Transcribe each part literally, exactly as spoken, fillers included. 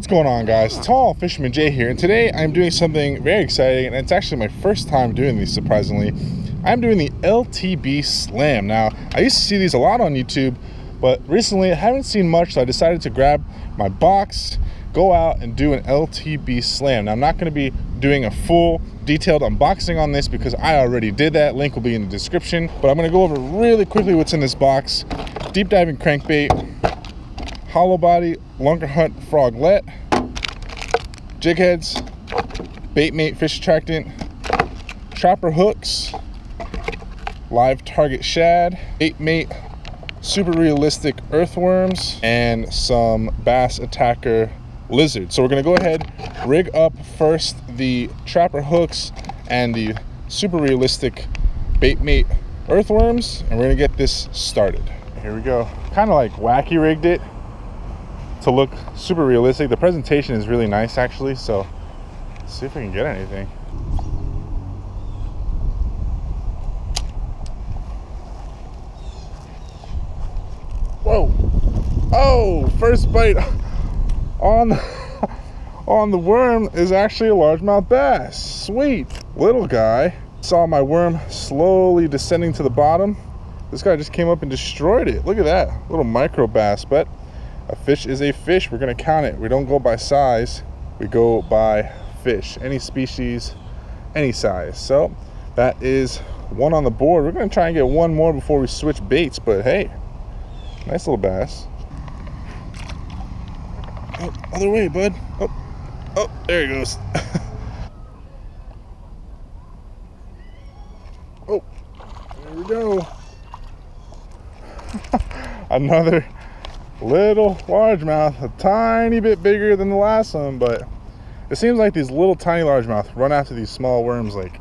What's going on, guys? Tall Fisherman Jay here, and today I'm doing something very exciting, and it's actually my first time doing these, surprisingly. I'm doing the L T B slam. Now, I used to see these a lot on YouTube, but recently I haven't seen much, so I decided to grab my box, go out, and do an L T B slam. Now, I'm not going to be doing a full detailed unboxing on this because I already did that. Link will be in the description, but I'm going to go over really quickly what's in this box. Deep diving crankbait, hollow body Lunker Hunt Froglet, jig heads, Bait Mate fish attractant, chopper hooks, Live Target Shad, Bait Mate super realistic earthworms, and some bass attacker lizard. So we're gonna go ahead, rig up first the trapper hooks and the super realistic Bait Mate earthworms, and we're gonna get this started. Here we go. Kind of like wacky rigged it to look super realistic. The presentation is really nice, actually, so let's see if we can get anything. Whoa. Oh, first bite on the, on the worm is actually a largemouth bass. Sweet. Little guy. Saw my worm slowly descending to the bottom. This guy just came up and destroyed it. Look at that. Little micro bass, but a fish is a fish. We're going to count it. We don't go by size. We go by fish. Any species, any size. So that is one on the board. We're going to try and get one more before we switch baits, but hey, nice little bass. Oh, other way, bud. Oh, oh, there he goes. Oh, there we go. Another little largemouth, a tiny bit bigger than the last one, but it seems like these little tiny largemouth run after these small worms like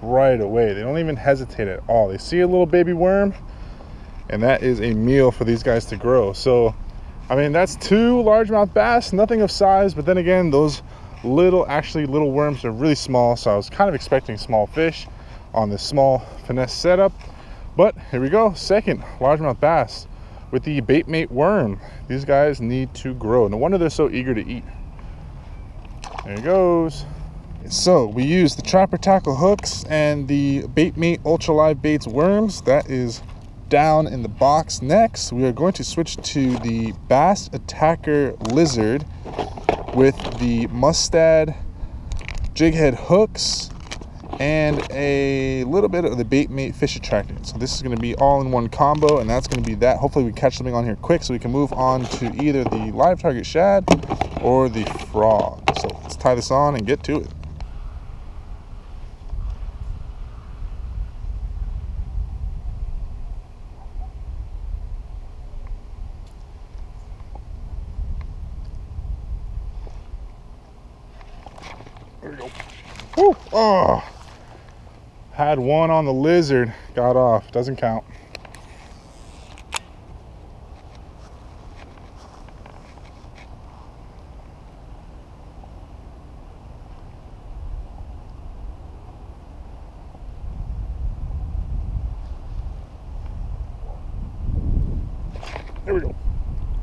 right away. They don't even hesitate at all. They see a little baby worm, and that is a meal for these guys to grow. So, I mean, that's two largemouth bass, nothing of size, but then again, those little, actually little worms are really small, so I was kind of expecting small fish on this small finesse setup. But here we go, second largemouth bass with the Bait Mate worm. These guys need to grow. No wonder they're so eager to eat. There it goes. So we use the trapper tackle hooks and the Bait Mate ultra live baits worms. That is down in the box. Next, we are going to switch to the bass attacker lizard with the Mustad jig head hooks and a little bit of the Bait Mate fish attractant. So this is going to be all in one combo, and that's going to be that. Hopefully we catch something on here quick so we can move on to either the Live Target Shad or the frog. So let's tie this on and get to it. There we go. Woo! Oh, had one on the lizard, got off, doesn't count. There we go.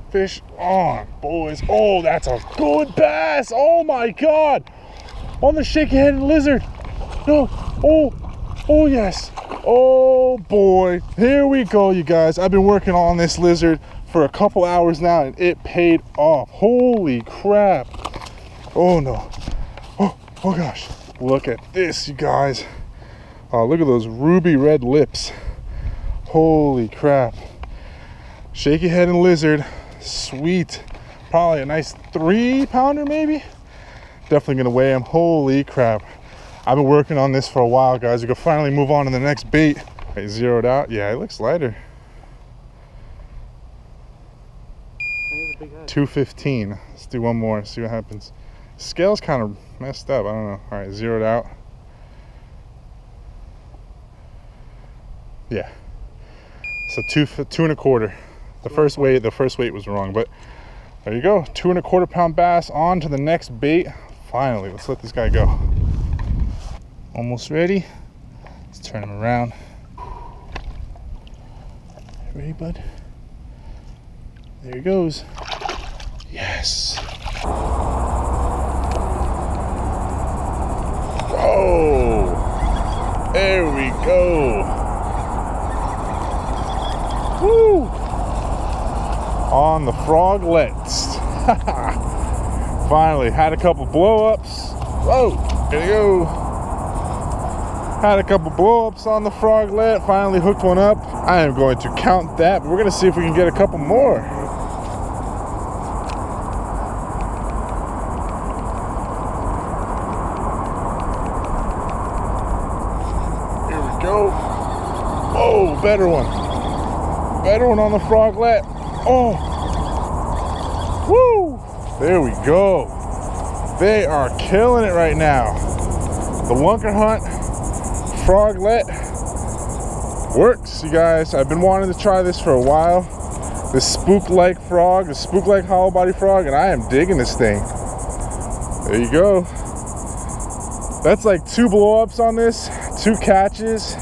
Fish on, boys. Oh, that's a good bass. Oh my God. On the shaky-headed lizard. No. Oh, oh yes. Oh boy. Here we go, you guys. I've been working on this lizard for a couple hours now, and it paid off. Holy crap. Oh no. Oh, oh gosh. Look at this, you guys. Oh, look at those ruby red lips. Holy crap. Shaky-headed lizard. Sweet. Probably a nice three pounder maybe. Definitely gonna weigh him. Holy crap, I've been working on this for a while, guys. We can finally move on to the next bait. I zeroed out. Yeah, it looks lighter. Two fifteen. Let's do one more, see what happens. Scale's kind of messed up, I don't know. All right, zeroed out. Yeah, so two two and a quarter. The first weight the first weight was wrong, but there you go. Two and a quarter pound bass. On to the next bait. Finally, let's let this guy go. Almost ready. Let's turn him around. Ready, bud? There he goes. Yes. go. Woo! On the froglets. Finally, had a couple blow-ups. Whoa, there you go. Had a couple blow-ups on the froglet. Finally hooked one up. I am going to count that, but we're going to see if we can get a couple more. Better one. Better one on the froglet. Oh. Woo. There we go. They are killing it right now. The Lunker Hunt Froglet works, you guys. I've been wanting to try this for a while. This spook-like frog, the spook-like hollow body frog, and I am digging this thing. There you go. That's like two blow-ups on this, two catches.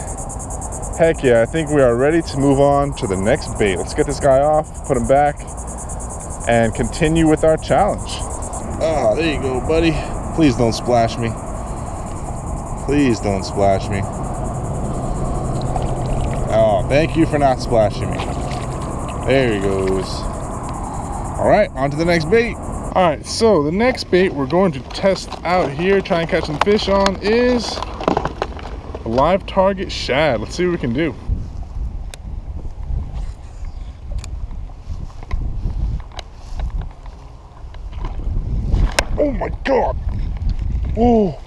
Heck yeah, I think we are ready to move on to the next bait. Let's get this guy off, put him back, and continue with our challenge. Ah, oh, there you go, buddy. Please don't splash me. Please don't splash me. Oh, thank you for not splashing me. There he goes. All right, on to the next bait. All right, so the next bait we're going to test out here, try and catch some fish on, is a Live Target Shad. Let's see what we can do. Oh my god. Whoa.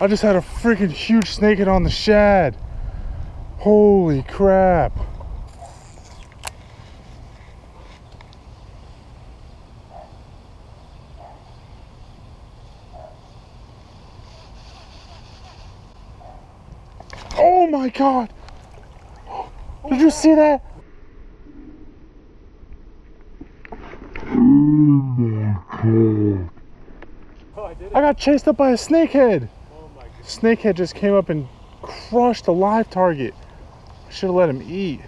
I just had a freaking huge snakehead on the shad. Holy crap. Oh my god! Did you see that? Oh my god. Oh, I, did I got chased up by a snakehead! Oh my god. Snakehead just came up and crushed a live target. I should have let him eat.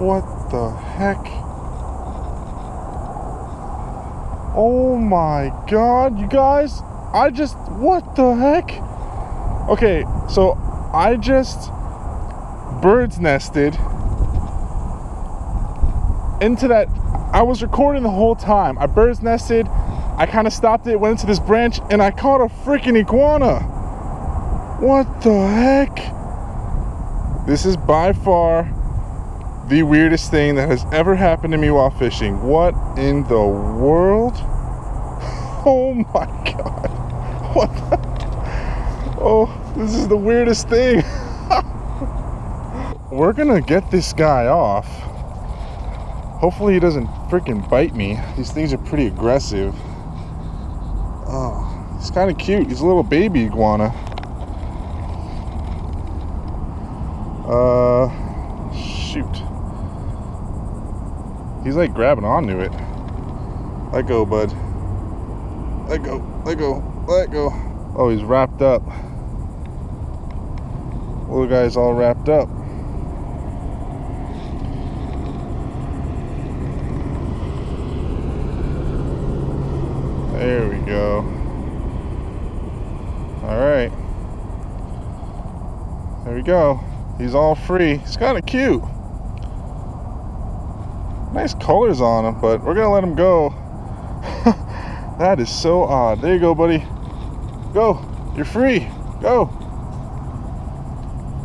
What the heck? Oh my god, you guys, I just, what the heck? Okay, so I just bird's nested into that. I was recording the whole time. I bird's nested, I kind of stopped it, went into this branch, and I caught a freaking iguana. What the heck? This is by far the weirdest thing that has ever happened to me while fishing. What in the world? Oh my god. What the? Oh, this is the weirdest thing. We're gonna get this guy off. Hopefully he doesn't freaking bite me. These things are pretty aggressive. Oh, he's kind of cute. He's a little baby iguana. Uh, shoot. He's like grabbing onto it. Let go, bud. Let go. Let go. Let go. Oh, he's wrapped up. Little guy's all wrapped up. There we go. All right. There we go. He's all free. He's kind of cute. Nice colors on him, but we're gonna let him go. That is so odd. There you go, buddy. Go. You're free. Go.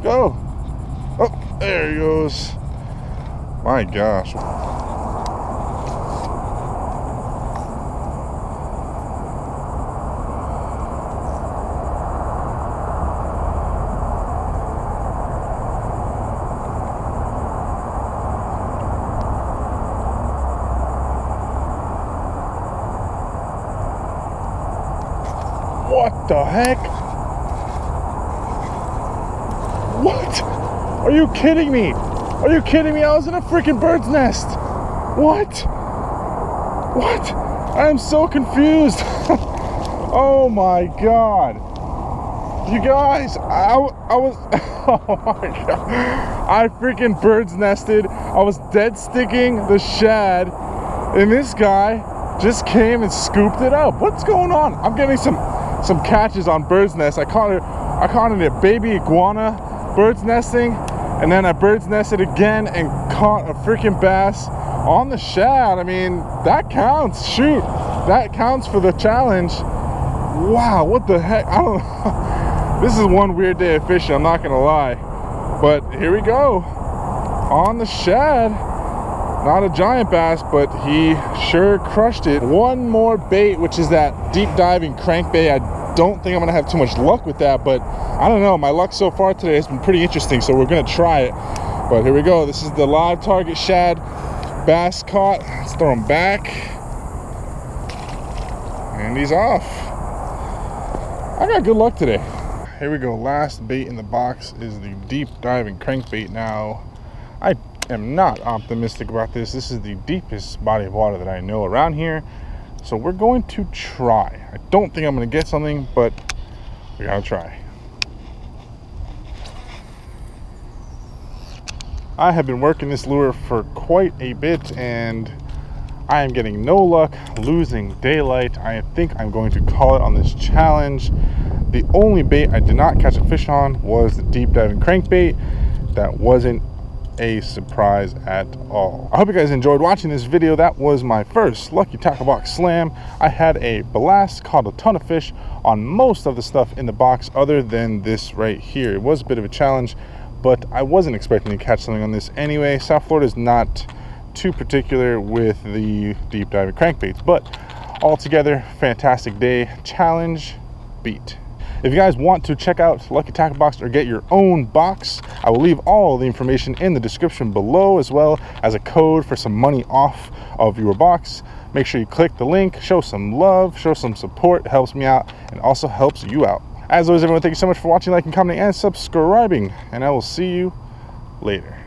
Go. Oh, there he goes. My gosh. What the heck? What? Are you kidding me? Are you kidding me? I was in a freaking bird's nest. What? What? I am so confused. Oh my god, you guys, I, I was, oh my god, I freaking bird's nested. I was dead sticking the shad and this guy just came and scooped it up. What's going on? I'm getting some some catches on bird's nest. I caught it, I caught it at baby iguana bird's nesting, and then I bird's nested again and caught a freaking bass on the shad. I mean, that counts. Shoot, that counts for the challenge. Wow, what the heck? I don't know. This is one weird day of fishing, I'm not gonna lie. But here we go on the shad. Not a giant bass, but he sure crushed it. One more bait, which is that deep diving crankbait. I don't think I'm gonna have too much luck with that, but I don't know. My luck so far today has been pretty interesting, so we're gonna try it. But here we go. This is the live target shad bass caught. Let's throw him back. And he's off. I got good luck today. Here we go. Last bait in the box is the deep diving crankbait now. I am not optimistic about this. This is the deepest body of water that I know around here, so we're going to try. I don't think I'm going to get something, but we gotta try. I have been working this lure for quite a bit and I am getting no luck, losing daylight. I think I'm going to call it on this challenge. The only bait I did not catch a fish on was the deep diving crankbait. That wasn't a surprise at all. I hope you guys enjoyed watching this video. That was my first Lucky Tackle Box slam. I had a blast, caught a ton of fish on most of the stuff in the box other than this right here. It was a bit of a challenge, but I wasn't expecting to catch something on this anyway. South Florida is not too particular with the deep diving crankbaits, but altogether, fantastic day. Challenge beat. If you guys want to check out Lucky Tackle Box or get your own box, I will leave all the information in the description below, as well as a code for some money off of your box. Make sure you click the link, show some love, show some support. It helps me out and also helps you out. As always, everyone, thank you so much for watching, liking, commenting, and subscribing, and I will see you later.